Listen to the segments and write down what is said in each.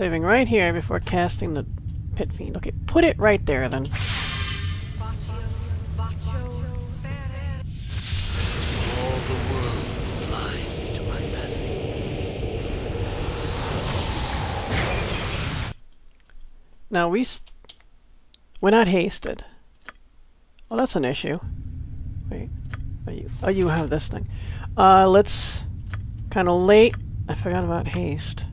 Saving right here before casting the Pit Fiend. Okay, put it right there then. Now we're not hasted. Well, that's an issue. Wait, oh, you have this thing. Let's kind of late. I forgot about haste.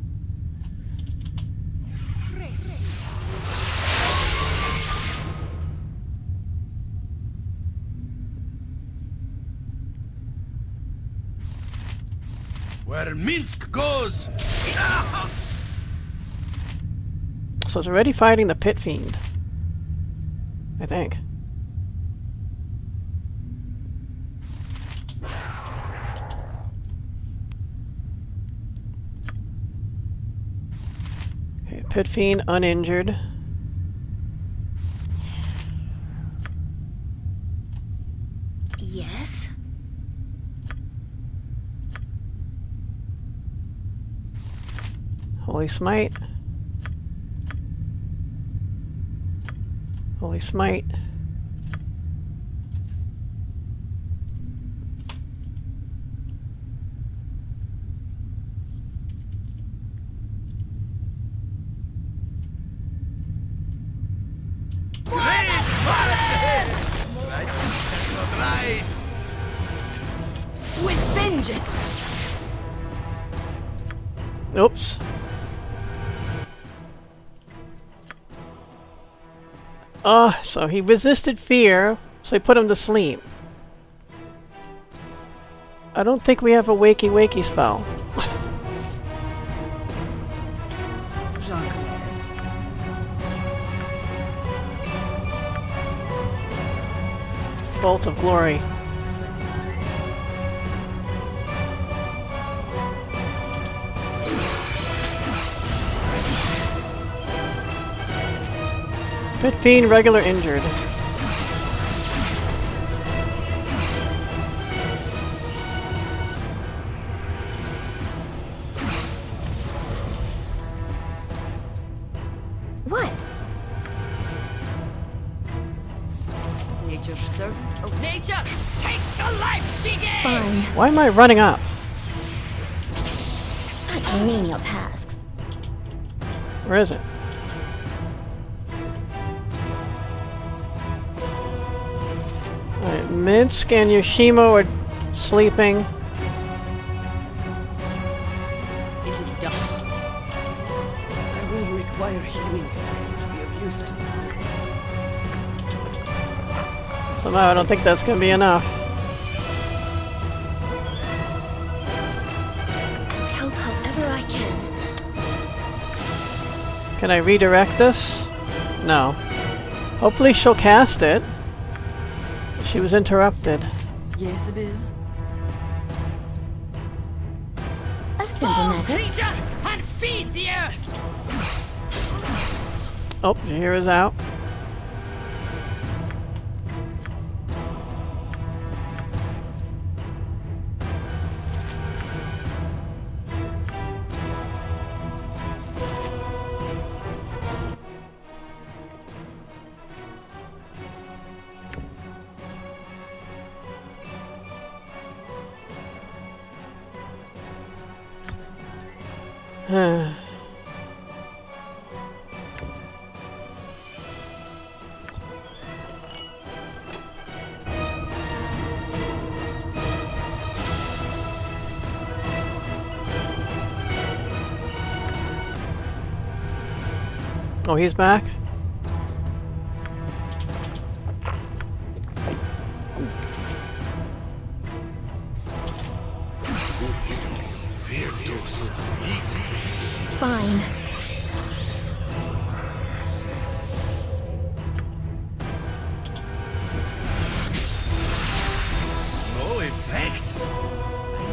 Where Minsc goes. So it's already fighting the Pit Fiend, I think. Okay, Pit Fiend uninjured. Yes. Holy Smite. Holy Smite. With vengeance. Oops. So he resisted fear, so he put him to sleep. I don't think we have a wakey-wakey spell. Bolt of Glory. Pit Fiend, regular injured. What? Nature's servant. Oh, nature! Take the life she gave! Fine. Why am I running up? Such menial tasks. Where is it? Minsc and Yoshimo are sleeping. It is done. I will require healing to be of use to you. Somehow I don't think that's going to be enough. I'll help however I can. Can I redirect this? No. Hopefully she'll cast it. She was interrupted. Yes, Abel. A simple matter. And feed the earth. Oh, Jaheira's out. Oh, he's back? Fine. No effect. I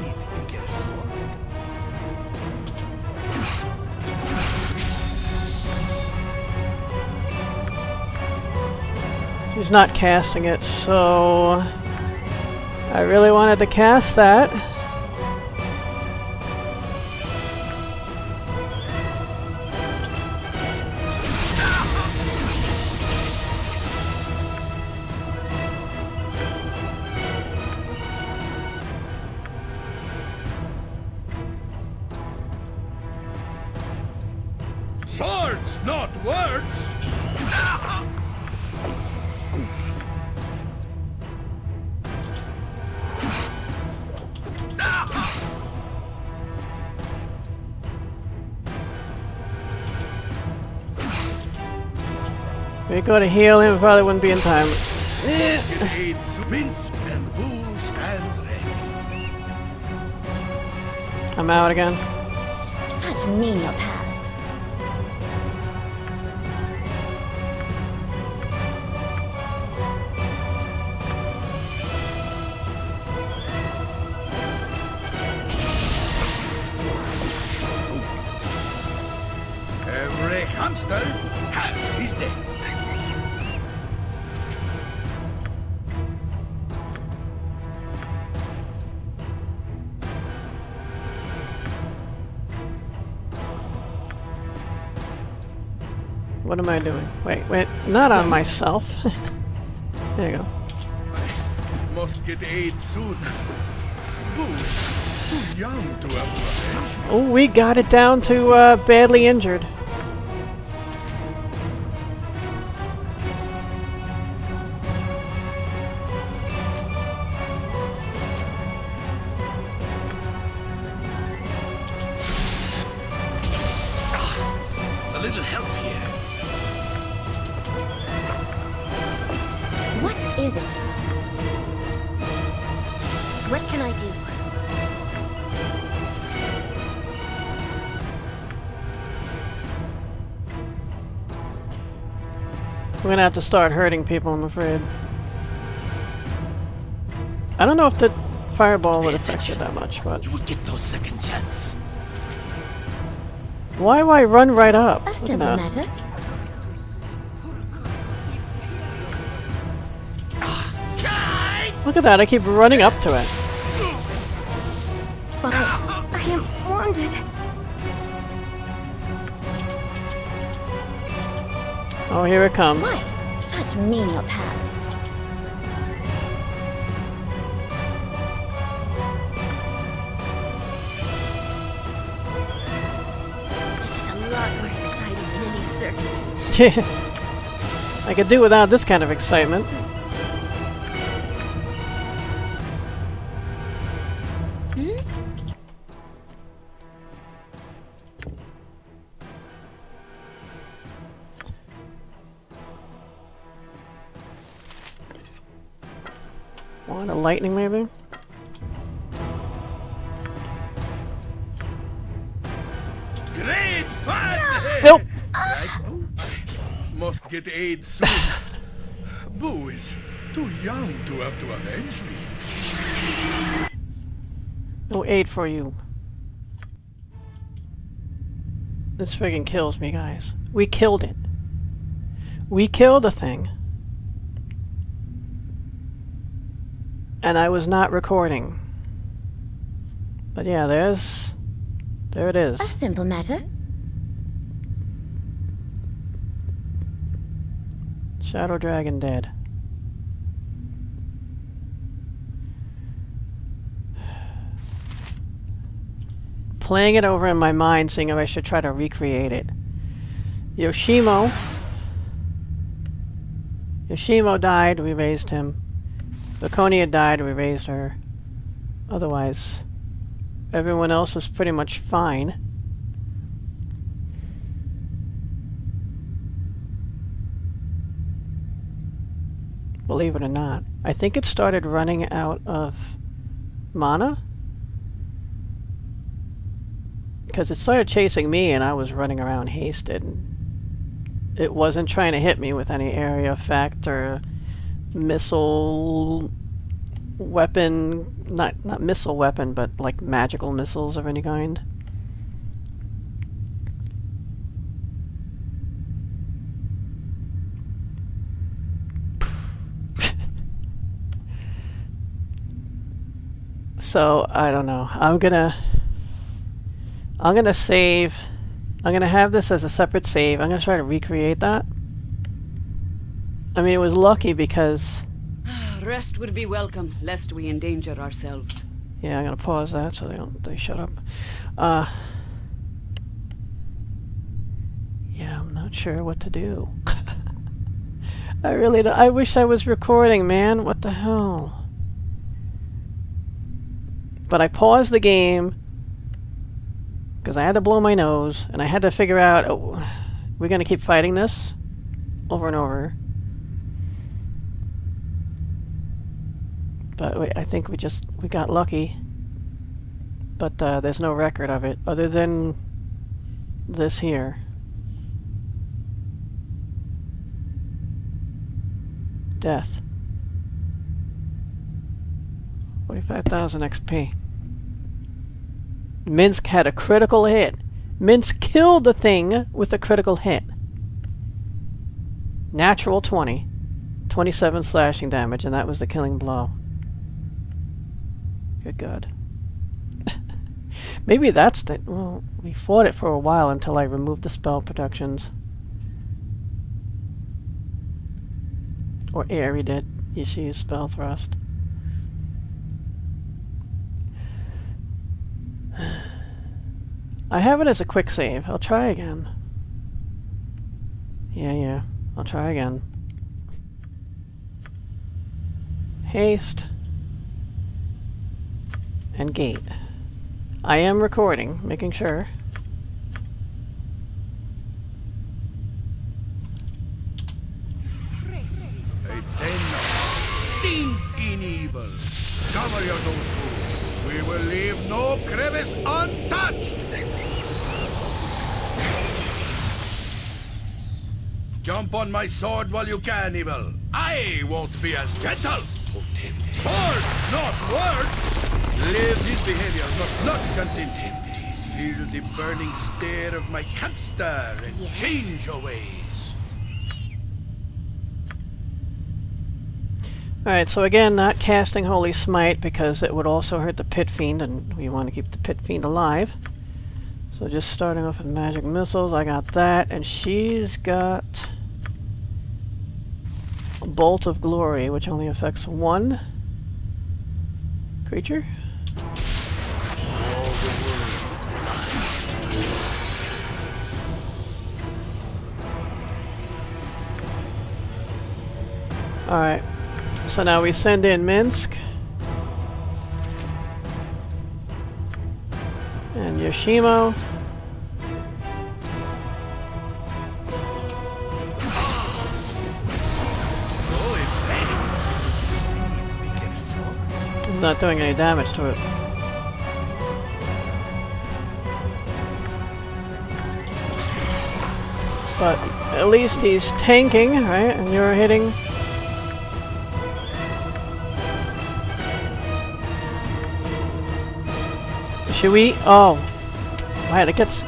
need to get a sword. She's not casting it, so I really wanted to cast that. Swords, not words! We go to heal him, probably wouldn't be in time. It's Minsc and Boo stand ready. I'm out again. Such menial tasks. Every hamster has his day. What am I doing? Wait, not on myself. There you go. I must get aid soon. Too young to have. Oh, we got it down to badly injured. A little help here. What is it? What can I do? We're gonna have to start hurting people, I'm afraid. I don't know if the fireball would affect you that much, but you would get those second chance. Why do I run right up? A simple matter. Look at that, I keep running up to it. But I am wounded. Oh, here it comes. What? Such menial tasks. This is a lot more exciting than any circus. I could do without this kind of excitement. Want a lightning, maybe? Great fun! Nope. Must get aid soon. Boo is too young to have to avenge me. No aid for you. This friggin' kills me, guys. We killed it. We killed the thing. And I was not recording. But yeah, there it is. A simple matter. Shadow Dragon dead. Playing it over in my mind, seeing if I should try to recreate it. Yoshimo died, we raised him. Laconia died, we raised her. Otherwise, everyone else was pretty much fine. Believe it or not. I think it started running out of mana? Because it started chasing me and I was running around hasted. It wasn't trying to hit me with any area effect or missile weapon, not missile weapon, but like magical missiles of any kind. So I don't know. I'm gonna save. I'm gonna have this as a separate save. I'm gonna try to recreate that. I mean, it was lucky because rest would be welcome, lest we endanger ourselves. Yeah, I'm gonna pause that so they shut up. not sure what to do. I really don't. I wish I was recording, man. What the hell? But I paused the game because I had to blow my nose and I had to figure out, oh, we're going to keep fighting this over and over. But wait, I think we got lucky. But there's no record of it other than this here. Death. 45,000 XP. Minsc had a critical hit. Minsc killed the thing with a critical hit. Natural 20. 27 slashing damage, and that was the killing blow. Good God. Maybe that's the... Well, we fought it for a while until I removed the spell productions. Or Aerie did. She used spell thrust. I have it as a quick save. I'll try again. Yeah. I'll try again. Haste. And gate. I am recording, making sure. Stinking evil. Cover your nose, Boo. We will leave no crevice untouched. Jump on my sword while you can, evil. I won't be as gentle. Swords, not words. Live his behavior, but not content him. Feel the burning stare of my campster and yes. Change your ways. Alright, so again, not casting Holy Smite because it would also hurt the Pit Fiend, and we want to keep the Pit Fiend alive. So just starting off with magic missiles, I got that, and she's got a Bolt of Glory, which only affects one creature. Alright, so now we send in Minsc and Yoshimo. I'm not doing any damage to it. But at least he's tanking, right? And you're hitting. Should we? Oh. Right, it gets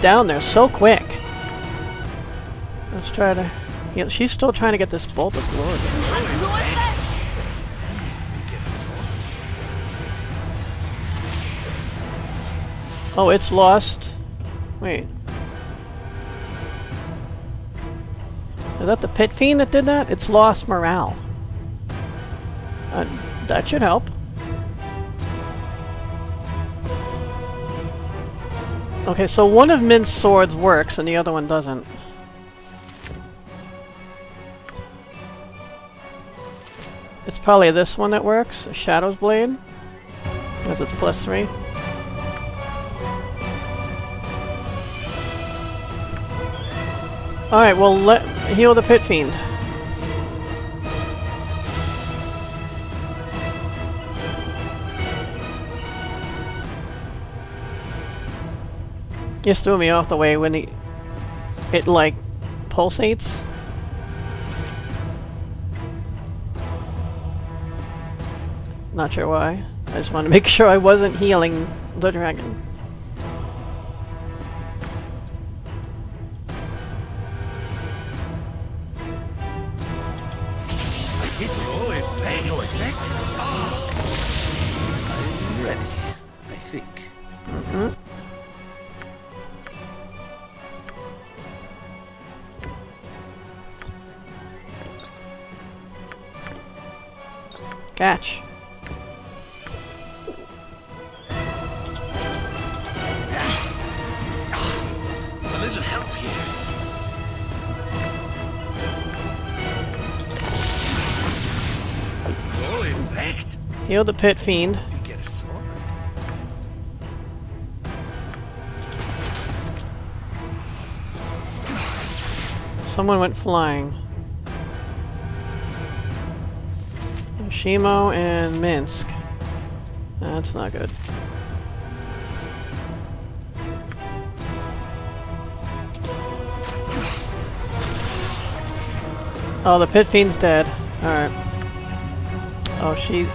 down there so quick. Let's try to... You know, she's still trying to get this Bolt of Glory. Oh, it's lost. Wait. Is that the Pit Fiend that did that? It's lost morale. That should help. Okay, so one of Minsc's swords works and the other one doesn't. It's probably this one that works, Shadow's Blade, because it's plus 3. Alright, well, let heal the Pit Fiend. Just threw me off the way when it like pulsates. Not sure why. I just wanted to make sure I wasn't healing the dragon. I'm ready, I think. Mm-hmm. Catch. A little help here. Heal the Pit Fiend. Someone went flying. Yoshimo and Minsc. That's not good. Oh, the Pit Fiend's dead. Alright. Oh, she...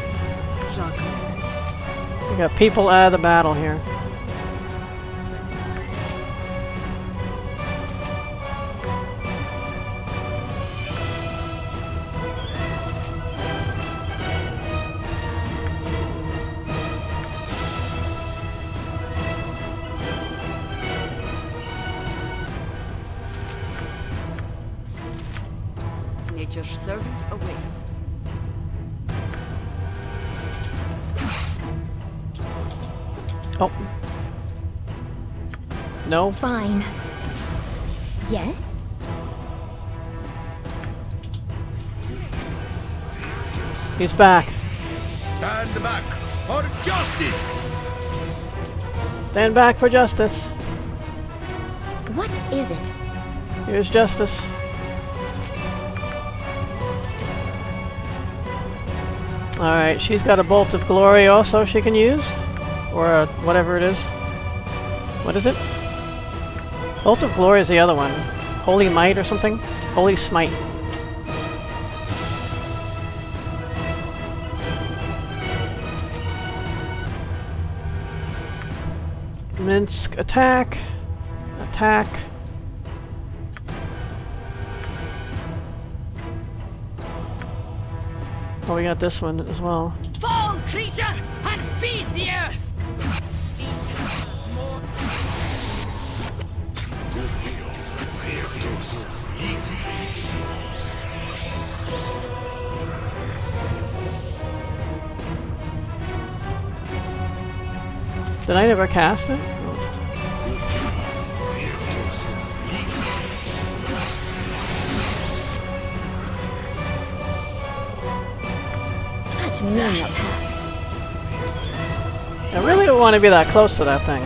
We got people out of the battle here. Nature's servant awaits. Oh. No. Fine. Yes? He's back. Stand back for justice! Stand back for justice. What is it? Here's justice. Alright, she's got a bolt of glory also she can use. Or a whatever it is. What is it? Bolt of glory is the other one. Holy might or something? Holy smite. Minsc, attack. Attack. Oh, we got this one as well. Fall, creature, and feed the earth! Did I never cast it? I really don't want to be that close to that thing.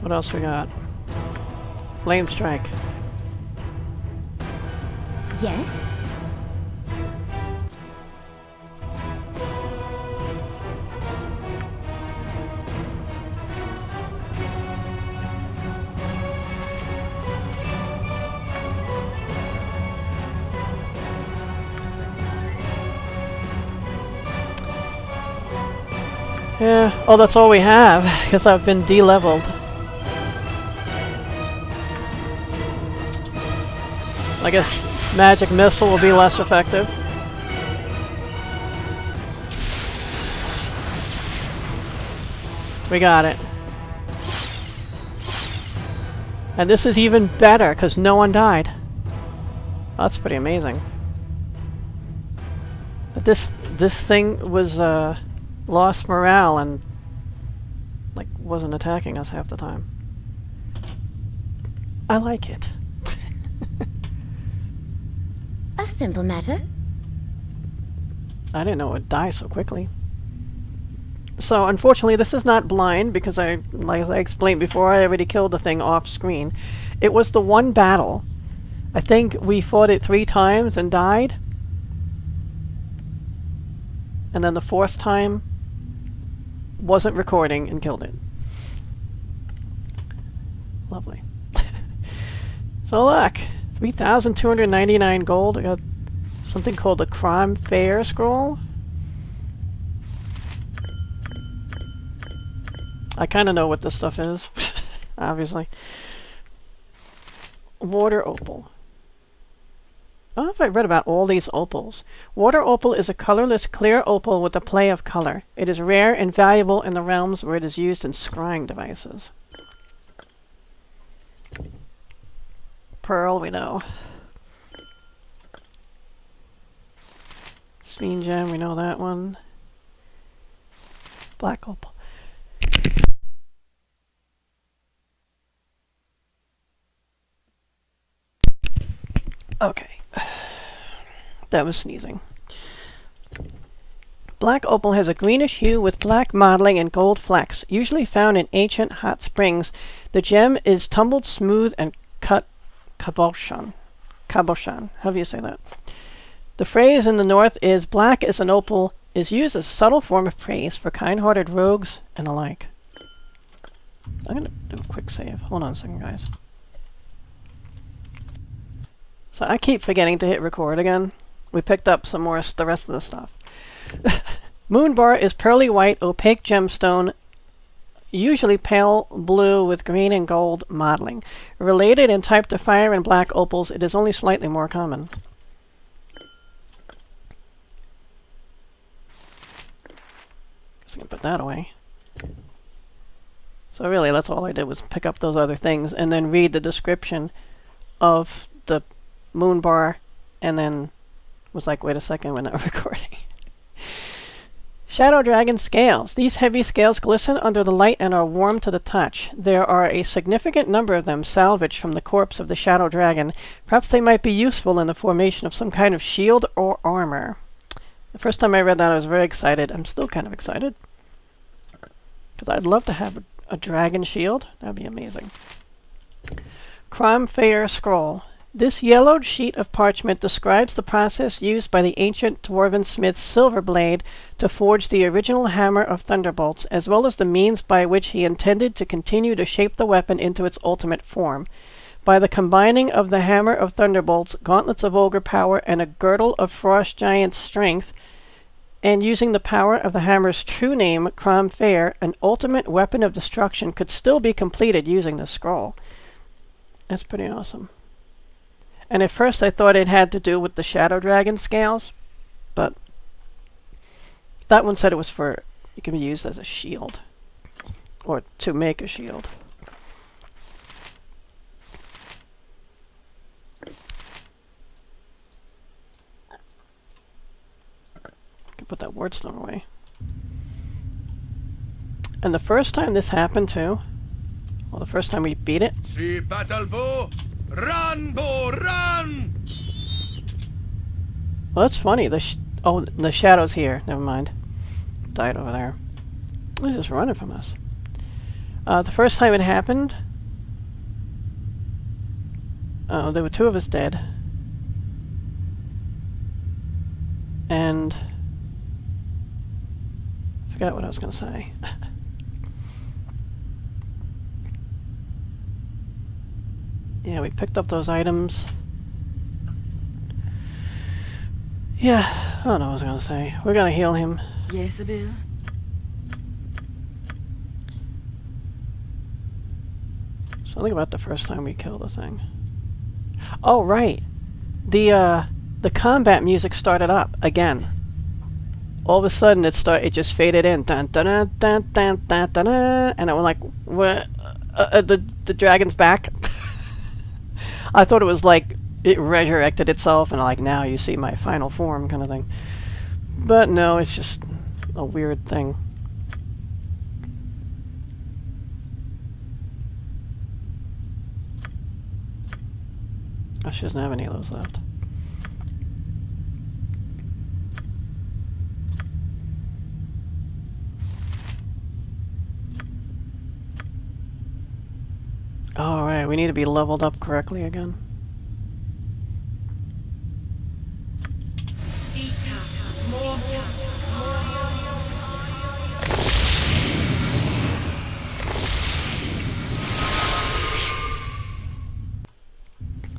What else we got? Flame strike. Yes. Yeah. Oh, that's all we have. Because I've been de-leveled. I guess magic missile will be less effective. We got it. And this is even better because no one died. That's pretty amazing. But this thing was lost morale and like wasn't attacking us half the time. I like it. A simple matter. I didn't know it would die so quickly. So, unfortunately, this is not blind because I, like I explained before, I already killed the thing off screen. It was the one battle. I think we fought it 3 times and died. And then the 4th time wasn't recording and killed it. Lovely. So, look. 3,299 gold. I got something called the Crom Faeyr scroll. I kind of know what this stuff is, obviously. Water opal. I don't know if I read about all these opals. Water opal is a colorless clear opal with a play of color. It is rare and valuable in the realms where it is used in scrying devices. pearl, we know. Spleen gem, we know that one. Black opal. Okay. That was sneezing. Black opal has a greenish hue with black mottling and gold flecks, usually found in ancient hot springs. The gem is tumbled smooth and cut cabochon. Cabochon, how do you say that? The phrase in the north is black as an opal is used as a subtle form of praise for kind-hearted rogues and the like. I'm going to do a quick save. Hold on a second, guys. So I keep forgetting to hit record again. We picked up some more, the rest of the stuff. Moonbar is pearly white, opaque gemstone, usually pale blue with green and gold mottling. Related in type to fire and black opals, it is only slightly more common. Just gonna put that away. So really, that's all I did was pick up those other things and then read the description of the Moonbar, and then was like, wait a second, we're not recording. Shadow Dragon scales. These heavy scales glisten under the light and are warm to the touch. There are a significant number of them salvaged from the corpse of the Shadow Dragon. Perhaps they might be useful in the formation of some kind of shield or armor. The first time I read that, I was very excited. I'm still kind of excited, because I'd love to have a dragon shield. That'd be amazing. Crom Faeyr Scroll. This yellowed sheet of parchment describes the process used by the ancient dwarven smith Silverblade to forge the original hammer of thunderbolts, as well as the means by which he intended to continue to shape the weapon into its ultimate form. By the combining of the hammer of thunderbolts, gauntlets of ogre power, and a girdle of frost giant's strength, and using the power of the hammer's true name, Crom Faeyr, an ultimate weapon of destruction could still be completed using this scroll. That's pretty awesome. And at first I thought it had to do with the Shadow Dragon scales, but that one said it was for, it can be used as a shield, or to make a shield. I can put that wordstone away. And the first time this happened too, well, the first time we beat it. See battle bow. Run, Boo, run! Well, that's funny. The shadow's here. Never mind. Died over there. He's just running from us. The first time it happened, there were two of us dead. And I forgot what I was going to say. Yeah, we picked up those items. Yeah, I don't know what I was gonna say. We're gonna heal him. Yes, Abel. Something about the first time we killed the thing. Oh right, the combat music started up again. All of a sudden, it just faded in, dun dun dun dun dun dun, dun, dun, and I was like, what? The dragon's back. I thought it was like it resurrected itself and like now you see my final form kind of thing. But no, it's just a weird thing. Oh, she doesn't have any of those left. Alright, we need to be leveled up correctly again.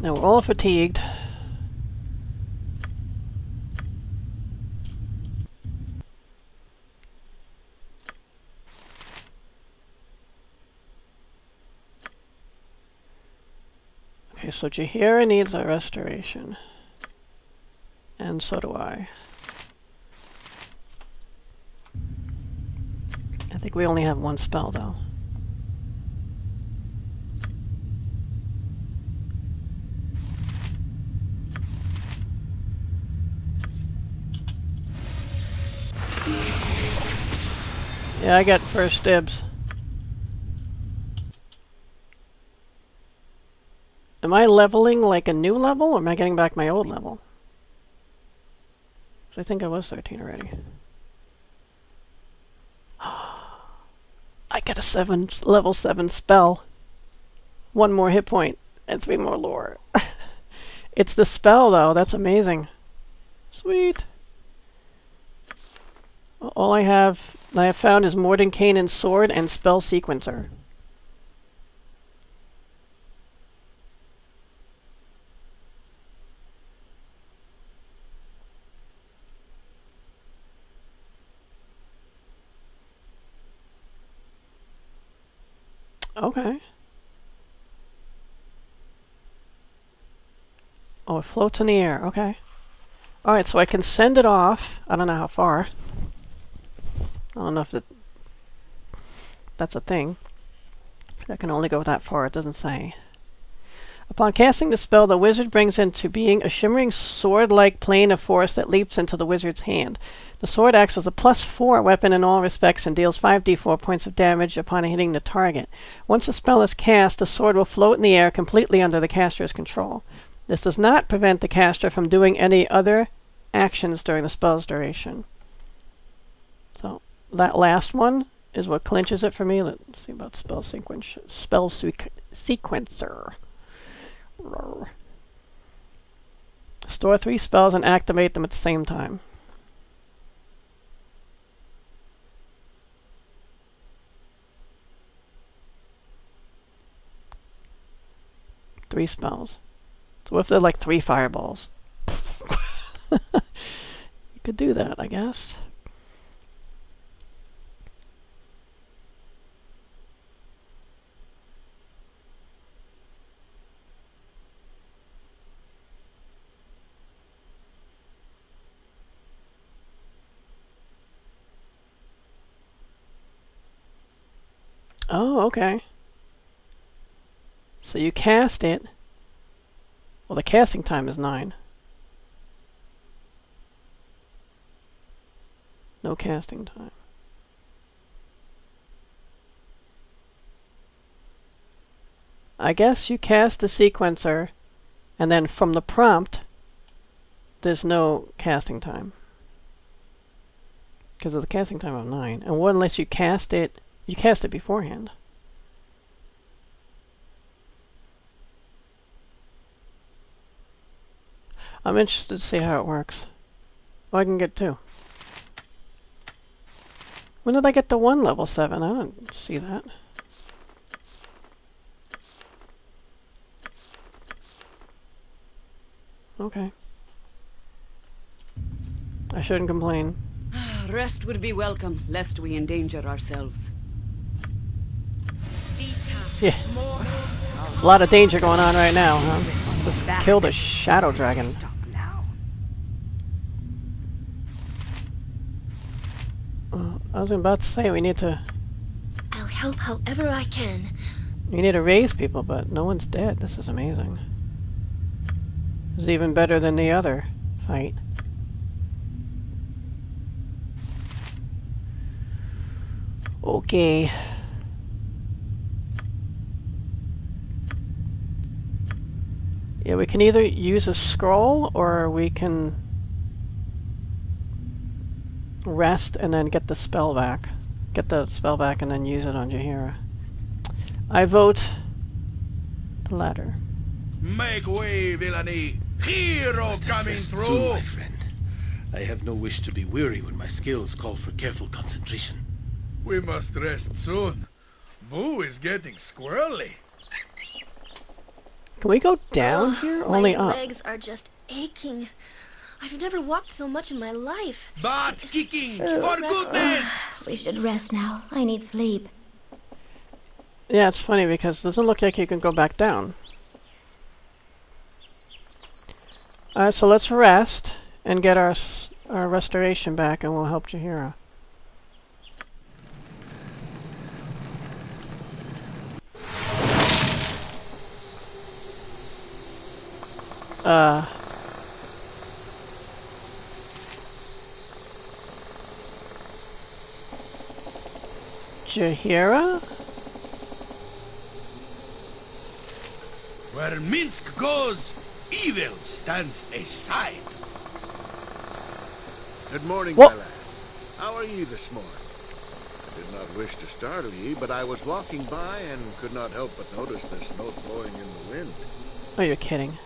Now we're all fatigued. Okay, so Jaheira needs a restoration. And so do I. I think we only have one spell, though. Yeah, I got first dibs. Am I leveling like a new level, or am I getting back my old level? Because I think I was 13 already. I got a level 7 spell. One more hit point and 3 more lore. It's the spell though, that's amazing. Sweet. All I have found is Mordenkainen's sword and spell sequencer. Okay. Oh, it floats in the air. Okay. Alright, so I can send it off. I don't know how far. I don't know if that's a thing. That can only go that far, it doesn't say. Upon casting the spell, the wizard brings into being a shimmering sword-like plane of force that leaps into the wizard's hand. The sword acts as a +4 weapon in all respects and deals 5d4 points of damage upon hitting the target. Once the spell is cast, the sword will float in the air completely under the caster's control. This does not prevent the caster from doing any other actions during the spell's duration. So that last one is what clinches it for me. Let's see about spell sequencer. Store 3 spells and activate them at the same time. Three spells. So what if they're like 3 fireballs? You could do that, I guess. Oh, okay. So you cast it. Well, the casting time is 9. No casting time. I guess you cast the sequencer, and then from the prompt, there's no casting time. Because there's a casting time of 9. And what unless you cast it? You cast it beforehand. I'm interested to see how it works. Well, I can get 2. When did I get to 1 level 7? I don't see that. Okay. I shouldn't complain. Rest would be welcome, lest we endanger ourselves. Yeah. A lot of danger going on right now, huh? Just kill the Shadow Dragon. I was about to say we need to... I'll help however I can. We need to raise people, but no one's dead. This is amazing. This is even better than the other fight. Okay. Yeah, we can either use a scroll, or we can rest and then get the spell back. Get the spell back and then use it on Jaheira. I vote the latter. Make way, villainy! Hero coming through! Soon, my friend. I have no wish to be weary when my skills call for careful concentration. We must rest soon. Boo is getting squirrely. Can we go down here? Only up. My legs are just aching. I've never walked so much in my life. But kicking, for goodness! We should rest now. I need sleep. Yeah, it's funny because it doesn't look like you can go back down. Alright, so let's rest and get our restoration back and we'll help Jaheira. Jaheira? Where Minsc goes, evil stands aside. Good morning, my lad. How are you this morning? I did not wish to startle you, but I was walking by and could not help but notice this note blowing in the wind. Oh, you're kidding.